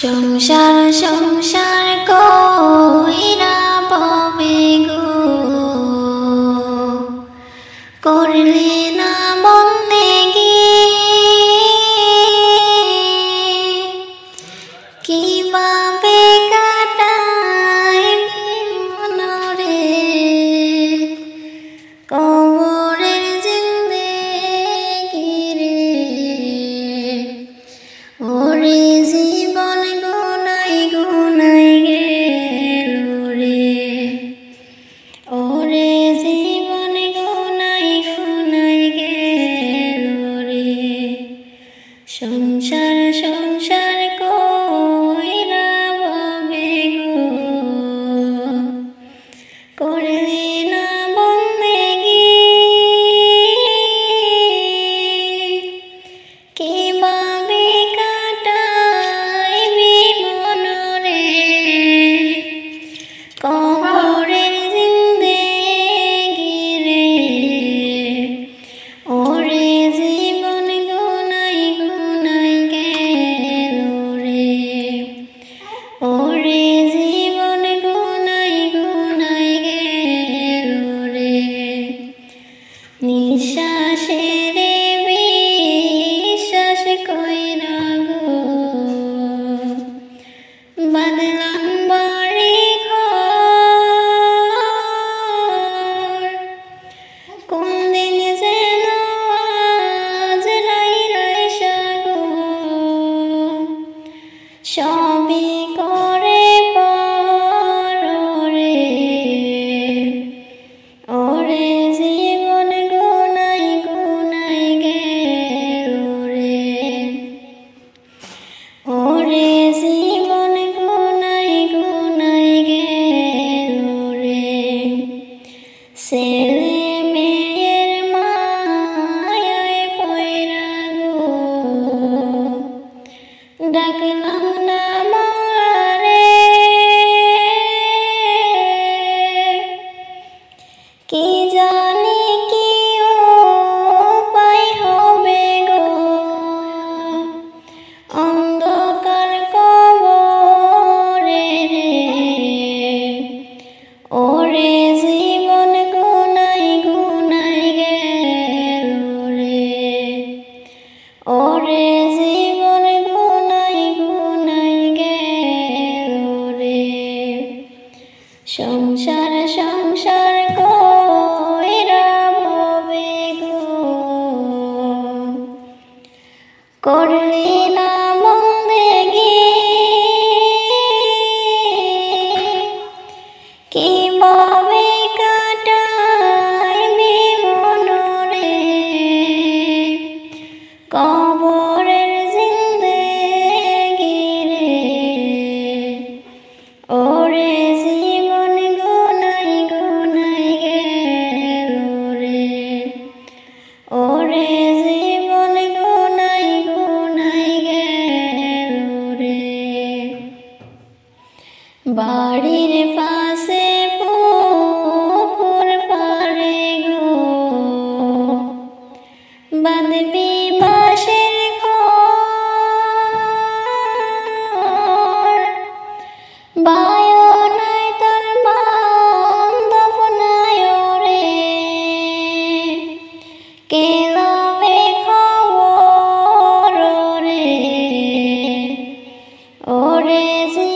সংসার সংসার কইরা পাবে গো করলে না বন্দেগি কিভাবে কাটাইবি মনরে কবরের জিন্দেগি রে ওরে জীবন সংসার সংসার কইরা পাবে গো করলে না বন্দেগি কিভাবে কাটাইবি মনরে কবরের জিন্দেগি রে ওরে Shashi Devi shashi koira go badlan bari khor kon din jeno aaj rai rai shago shobi kore porore ore ছেলে মেয়ের মায়ায় পইরা গো ডাকলাম না মারে কি জানি কি উপায় হবে গো অন্ধকার কবরে রে ওরে সংসার সংসার কইরা পাবে গো করলে না বন্দেগি কিভাবে কাটাইবি মনরে কবরের জিন্দেগি রে ওরে বাড়ির পাশে পুকুর পাড়ে গো বাঁধবি বাঁশের ঘর বায়নায় তোর বান্ধব নাই রে কে লবে খবর রে ওরে